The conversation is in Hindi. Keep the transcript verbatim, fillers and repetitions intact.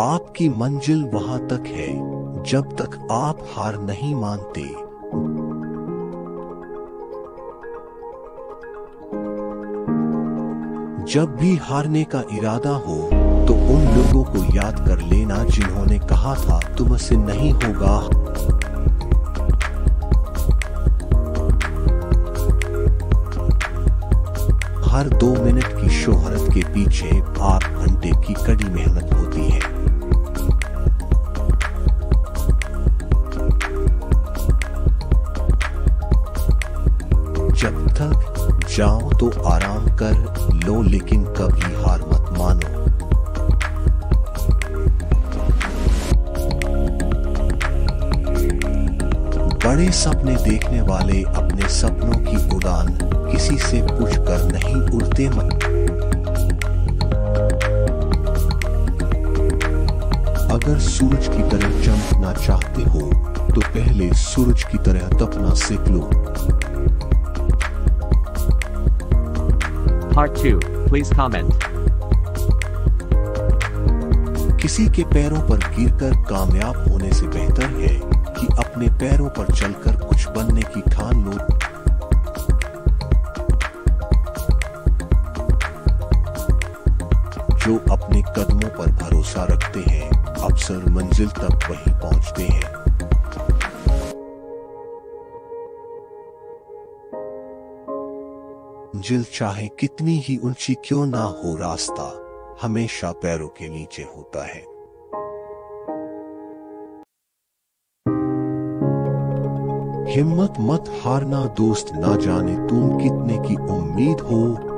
आपकी मंजिल वहां तक है जब तक आप हार नहीं मानते। जब भी हारने का इरादा हो तो उन लोगों को याद कर लेना जिन्होंने कहा था तुमसे नहीं होगा। हर दो मिनट की शोहरत के पीछे आठ घंटे की कड़ी मेहनत होती है। जब तक जाओ तो आराम कर लो, लेकिन कभी हार मत मानो। बड़े सपने देखने वाले अपने सपनों की उड़ान किसी से पूछकर नहीं उड़ते। अगर सूरज की तरह चमकना चाहते हो तो पहले सूरज की तरह तपना सीख लो। Part two, please comment. किसी के पैरों पर गिरकर कामयाब होने से बेहतर है कि अपने पैरों पर चलकर कुछ बनने की ठान लो। जो अपने कदमों पर भरोसा रखते हैं अक्सर मंजिल तक वहीं पहुंचते हैं। मंजिल चाहे कितनी ही ऊंची क्यों ना हो, रास्ता हमेशा पैरों के नीचे होता है। हिम्मत मत हारना दोस्त, ना जाने तुम कितने की उम्मीद हो।